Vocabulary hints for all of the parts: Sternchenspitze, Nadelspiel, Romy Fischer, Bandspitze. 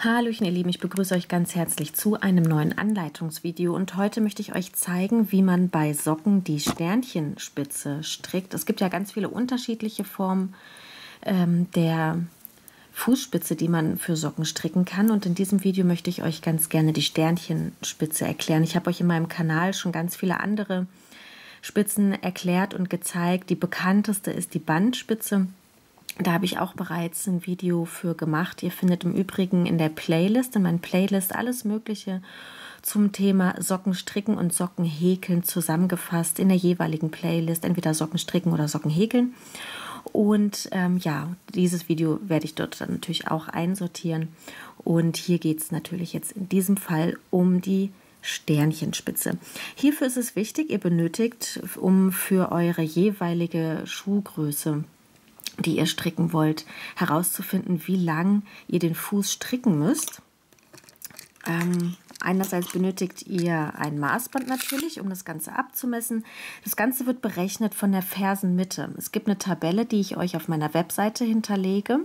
Hallöchen ihr Lieben, ich begrüße euch ganz herzlich zu einem neuen Anleitungsvideo und heute möchte ich euch zeigen, wie man bei Socken die Sternchenspitze strickt. Es gibt ja ganz viele unterschiedliche Formen der Fußspitze, die man für Socken stricken kann, und in diesem Video möchte ich euch ganz gerne die Sternchenspitze erklären. Ich habe euch in meinem Kanal schon ganz viele andere Spitzen erklärt und gezeigt. Die bekannteste ist die Bandspitze. Da habe ich auch bereits ein Video für gemacht. Ihr findet im Übrigen in der Playlist, in meinen Playlist, alles Mögliche zum Thema Sockenstricken und Sockenhäkeln zusammengefasst in der jeweiligen Playlist, entweder Sockenstricken oder Sockenhäkeln. Und ja, dieses Video werde ich dort dann natürlich auch einsortieren. Und hier geht es natürlich jetzt in diesem Fall um die Sternchenspitze. Hierfür ist es wichtig, ihr benötigt, um für eure jeweilige Schuhgröße, die ihr stricken wollt, herauszufinden, wie lang ihr den Fuß stricken müsst. Einerseits benötigt ihr ein Maßband natürlich, um das Ganze abzumessen. Das Ganze wird berechnet von der Fersenmitte. Es gibt eine Tabelle, die ich euch auf meiner Webseite hinterlege,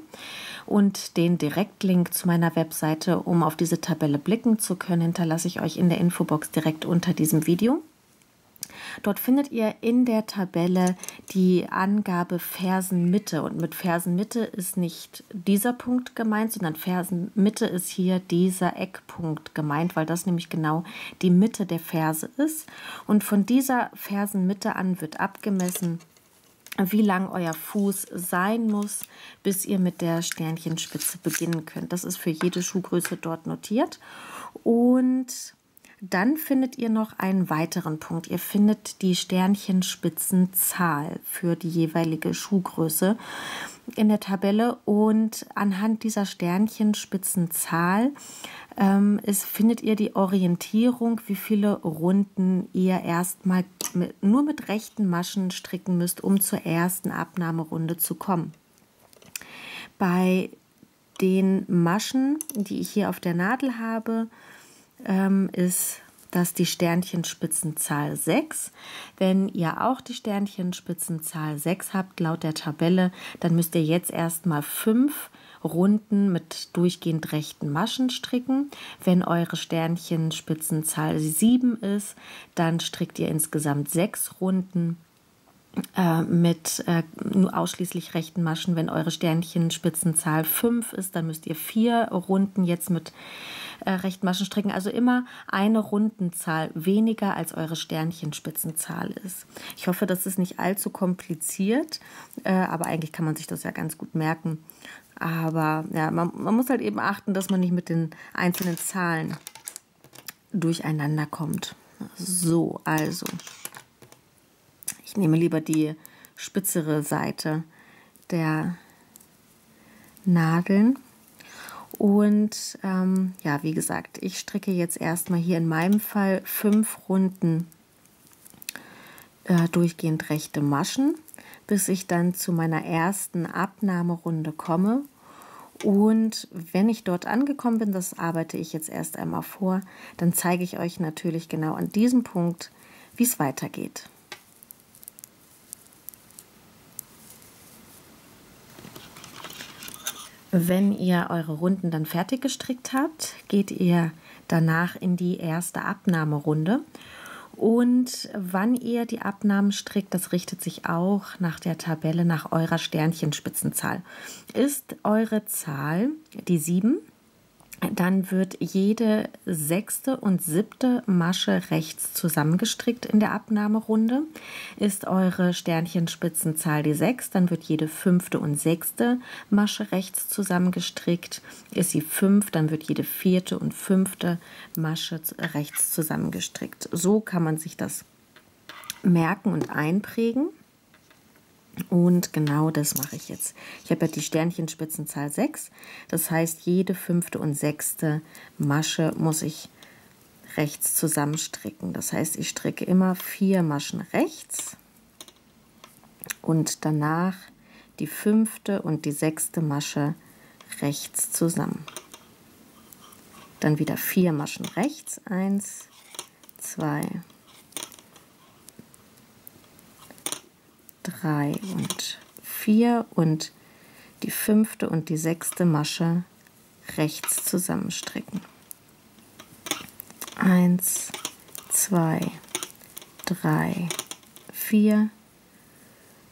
und den Direktlink zu meiner Webseite, um auf diese Tabelle blicken zu können, hinterlasse ich euch in der Infobox direkt unter diesem Video. Dort findet ihr in der Tabelle die Angabe Fersenmitte, und mit Fersenmitte ist nicht dieser Punkt gemeint, sondern Fersenmitte ist hier dieser Eckpunkt gemeint, weil das nämlich genau die Mitte der Ferse ist, und von dieser Fersenmitte an wird abgemessen, wie lang euer Fuß sein muss, bis ihr mit der Sternchenspitze beginnen könnt. Das ist für jede Schuhgröße dort notiert, und dann findet ihr noch einen weiteren Punkt. Ihr findet die Sternchenspitzenzahl für die jeweilige Schuhgröße in der Tabelle, und anhand dieser Sternchenspitzenzahl findet ihr die Orientierung, wie viele Runden ihr erstmal nur mit rechten Maschen stricken müsst, um zur ersten Abnahmerunde zu kommen. Bei den Maschen, die ich hier auf der Nadel habe, ist das die Sternchenspitzenzahl 6. Wenn ihr auch die Sternchenspitzenzahl 6 habt, laut der Tabelle, dann müsst ihr jetzt erstmal 5 Runden mit durchgehend rechten Maschen stricken. Wenn eure Sternchenspitzenzahl 7 ist, dann strickt ihr insgesamt 6 Runden mit nur ausschließlich rechten Maschen. Wenn eure Sternchenspitzenzahl 5 ist, dann müsst ihr 4 Runden jetzt mit rechten Maschen stricken. Also immer eine Rundenzahl weniger als eure Sternchenspitzenzahl ist. Ich hoffe, das ist nicht allzu kompliziert, aber eigentlich kann man sich das ja ganz gut merken. Aber ja, man muss halt eben achten, dass man nicht mit den einzelnen Zahlen durcheinander kommt. So, also ich nehme lieber die spitzere Seite der Nadeln. Und ja, wie gesagt, ich stricke jetzt erstmal hier in meinem Fall 5 Runden durchgehend rechte Maschen, bis ich dann zu meiner ersten Abnahmerunde komme. Und wenn ich dort angekommen bin, das arbeite ich jetzt erst einmal vor, dann zeige ich euch natürlich genau an diesem Punkt, wie es weitergeht. Wenn ihr eure Runden dann fertig gestrickt habt, geht ihr danach in die erste Abnahmerunde. Und wann ihr die Abnahmen strickt, das richtet sich auch nach der Tabelle, nach eurer Sternchenspitzenzahl. Ist eure Zahl die 7, dann wird jede 6. und 7. Masche rechts zusammengestrickt in der Abnahmerunde. Ist eure Sternchenspitzenzahl die 6, dann wird jede 5. und 6. Masche rechts zusammengestrickt. Ist sie 5, dann wird jede 4. und 5. Masche rechts zusammengestrickt. So kann man sich das merken und einprägen. Und genau das mache ich jetzt. Ich habe ja die Sternchenspitzenzahl 6, das heißt, jede 5. und 6. Masche muss ich rechts zusammenstricken. Das heißt, ich stricke immer 4 Maschen rechts und danach die 5. und die 6. Masche rechts zusammen. Dann wieder 4 Maschen rechts, 1, 2, 3 und 4 und die 5. und die 6. Masche rechts zusammenstricken. 1, 2, 3, 4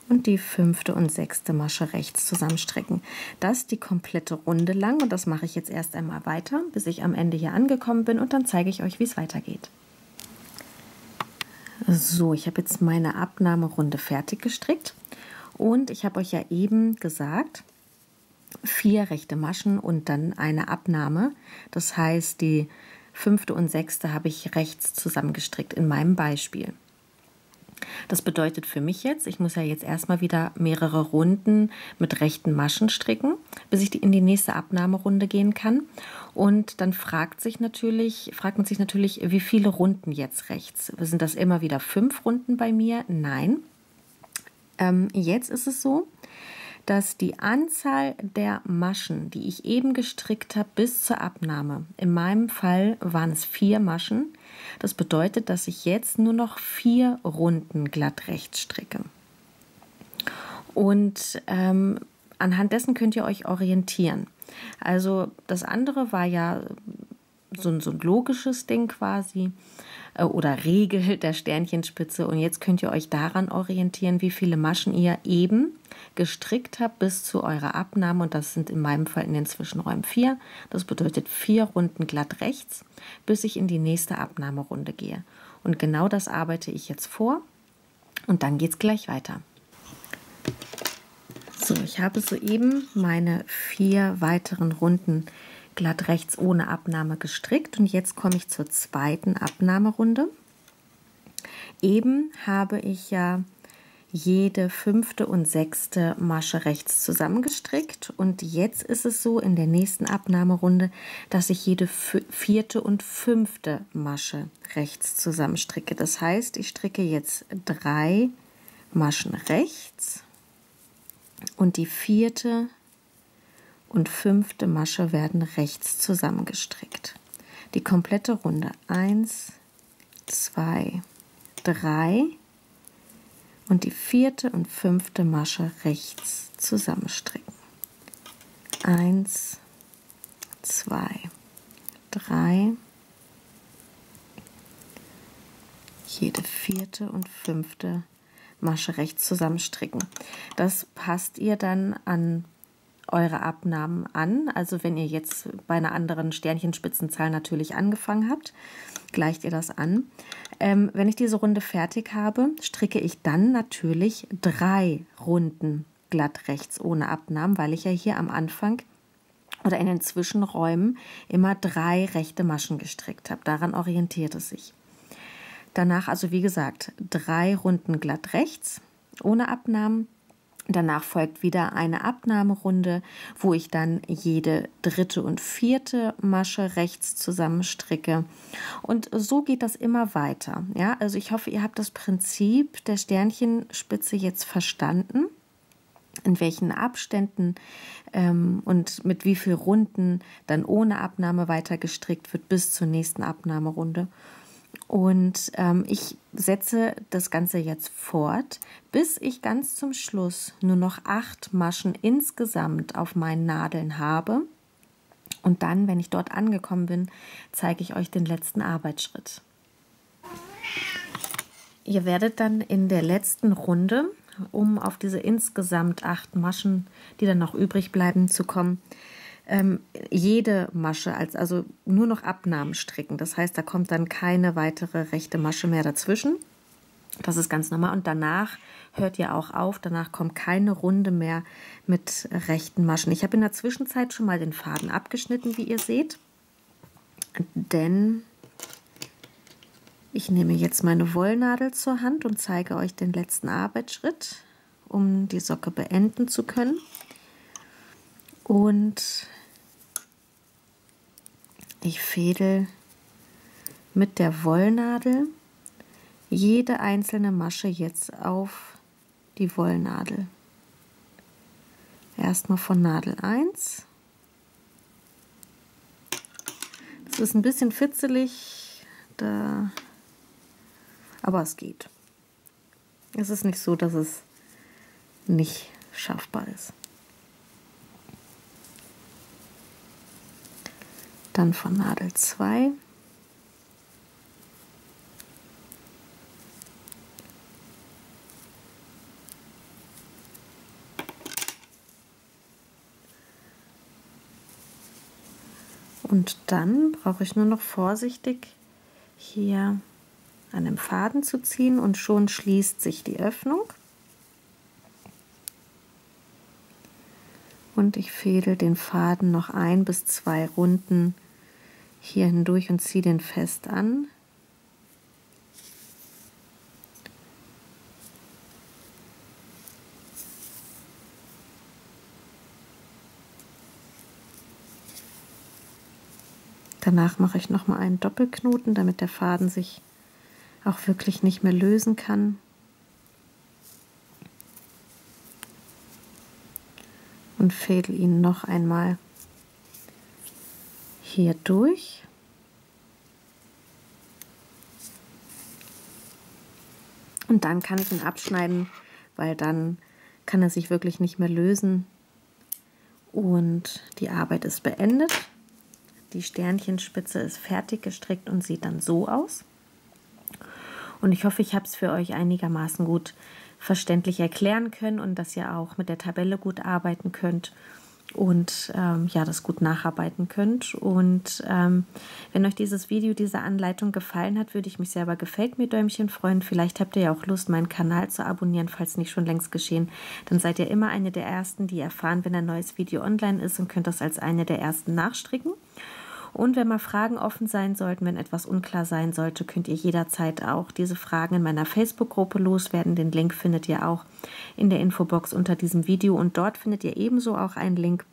und die 5. und 6. Masche rechts zusammenstricken. Das die komplette Runde lang, und das mache ich jetzt erst einmal weiter, bis ich am Ende hier angekommen bin, und dann zeige ich euch, wie es weitergeht. So, ich habe jetzt meine Abnahmerunde fertig gestrickt und ich habe euch ja eben gesagt, 4 rechte Maschen und dann eine Abnahme. Das heißt, die 5. und 6. habe ich rechts zusammengestrickt in meinem Beispiel. Das bedeutet für mich jetzt, ich muss ja jetzt erstmal wieder mehrere Runden mit rechten Maschen stricken, bis ich in die nächste Abnahmerunde gehen kann. Und dann fragt man sich natürlich, wie viele Runden jetzt rechts? Sind das immer wieder 5 Runden bei mir? Nein. Jetzt ist es so, dass die Anzahl der Maschen, die ich eben gestrickt habe, bis zur Abnahme, in meinem Fall waren es 4 Maschen, das bedeutet, dass ich jetzt nur noch 4 Runden glatt rechts stricke. Und anhand dessen könnt ihr euch orientieren. Also das andere war ja so ein logisches Ding quasi, oder Regel der Sternchenspitze, und jetzt könnt ihr euch daran orientieren, wie viele Maschen ihr eben gestrickt habt bis zu eurer Abnahme, und das sind in meinem Fall in den Zwischenräumen 4. Das bedeutet 4 Runden glatt rechts, bis ich in die nächste Abnahmerunde gehe, und genau das arbeite ich jetzt vor, und dann geht es gleich weiter. So, ich habe soeben meine 4 weiteren Runden glatt rechts ohne Abnahme gestrickt, und jetzt komme ich zur zweiten Abnahmerunde. Eben habe ich ja jede 5. und 6. Masche rechts zusammengestrickt, und jetzt ist es so in der nächsten Abnahmerunde, dass ich jede 4. und 5. Masche rechts zusammenstricke. Das heißt, ich stricke jetzt 3 Maschen rechts und die 4. und 5. Masche werden rechts zusammengestrickt. Die komplette Runde. 1, 2, 3 und die 4. und 5. Masche rechts zusammenstricken. 1, 2, 3, jede 4. und 5. Masche rechts zusammenstricken. Das passt ihr dann an eure Abnahmen an, also wenn ihr jetzt bei einer anderen Sternchenspitzenzahl natürlich angefangen habt, gleicht ihr das an. Wenn ich diese Runde fertig habe, stricke ich dann natürlich 3 Runden glatt rechts ohne Abnahmen, weil ich ja hier am Anfang oder in den Zwischenräumen immer 3 rechte Maschen gestrickt habe. Daran orientiert es sich. Danach, also wie gesagt, 3 Runden glatt rechts ohne Abnahmen. Danach folgt wieder eine Abnahmerunde, wo ich dann jede 3. und 4. Masche rechts zusammenstricke. Und so geht das immer weiter. Ja, also ich hoffe, ihr habt das Prinzip der Sternchenspitze jetzt verstanden, in welchen Abständen und mit wie vielen Runden dann ohne Abnahme weiter gestrickt wird bis zur nächsten Abnahmerunde. Und ich setze das Ganze jetzt fort, bis ich ganz zum Schluss nur noch 8 Maschen insgesamt auf meinen Nadeln habe. Und dann, wenn ich dort angekommen bin, zeige ich euch den letzten Arbeitsschritt. Ihr werdet dann in der letzten Runde, um auf diese insgesamt 8 Maschen, die dann noch übrig bleiben, zu kommen, jede Masche, also nur noch Abnahmen stricken. Das heißt, da kommt dann keine weitere rechte Masche mehr dazwischen. Das ist ganz normal. Und danach hört ihr auch auf. Danach kommt keine Runde mehr mit rechten Maschen. Ich habe in der Zwischenzeit schon mal den Faden abgeschnitten, wie ihr seht. Denn ich nehme jetzt meine Wollnadel zur Hand und zeige euch den letzten Arbeitsschritt, um die Socke beenden zu können. Und ich fädel mit der Wollnadel jede einzelne Masche jetzt auf die Wollnadel. Erstmal von Nadel 1. Das ist ein bisschen fitzelig, aber es geht. Es ist nicht so, dass es nicht schaffbar ist. dann von Nadel 2 und dann brauche ich nur noch vorsichtig hier an dem Faden zu ziehen und schon schließt sich die Öffnung. Und ich fädel den Faden noch 1 bis 2 Runden hier hindurch und ziehe den fest an. Danach mache ich noch mal einen Doppelknoten, damit der Faden sich auch wirklich nicht mehr lösen kann. Und fädel ihn noch einmal hier durch. Und dann kann ich ihn abschneiden, weil dann kann er sich wirklich nicht mehr lösen. Und die Arbeit ist beendet. Die Sternchenspitze ist fertig gestrickt und sieht dann so aus. Und ich hoffe, ich habe es für euch einigermaßen gut verständlich erklären können und dass ihr auch mit der Tabelle gut arbeiten könnt und ja, das gut nacharbeiten könnt. Und wenn euch dieses Video, diese Anleitung gefallen hat, würde ich mich selber gefällt mir Däumchen freuen. Vielleicht habt ihr ja auch Lust, meinen Kanal zu abonnieren, falls nicht schon längst geschehen. Dann seid ihr immer eine der Ersten, die erfahren, wenn ein neues Video online ist und könnt das als eine der Ersten nachstricken. Und wenn mal Fragen offen sein sollten, wenn etwas unklar sein sollte, könnt ihr jederzeit auch diese Fragen in meiner Facebook-Gruppe loswerden. Den Link findet ihr auch in der Infobox unter diesem Video. Und dort findet ihr ebenso auch einen Link,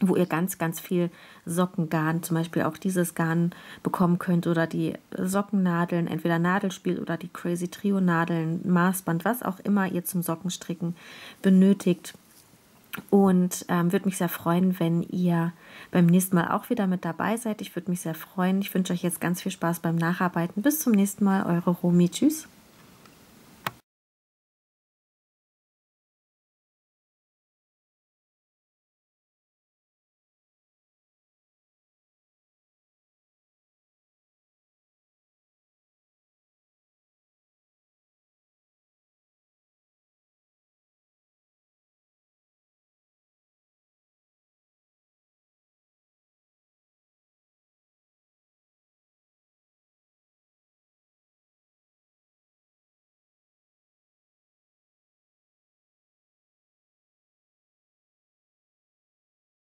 wo ihr ganz, ganz viel Sockengarn, zum Beispiel auch dieses Garn bekommen könnt oder die Sockennadeln, entweder Nadelspiel oder die Crazy Trio Nadeln, Maßband, was auch immer ihr zum Sockenstricken benötigt. Und würde mich sehr freuen, wenn ihr beim nächsten Mal auch wieder mit dabei seid. Ich würde mich sehr freuen. Ich wünsche euch jetzt ganz viel Spaß beim Nacharbeiten. Bis zum nächsten Mal, eure Romy. Tschüss.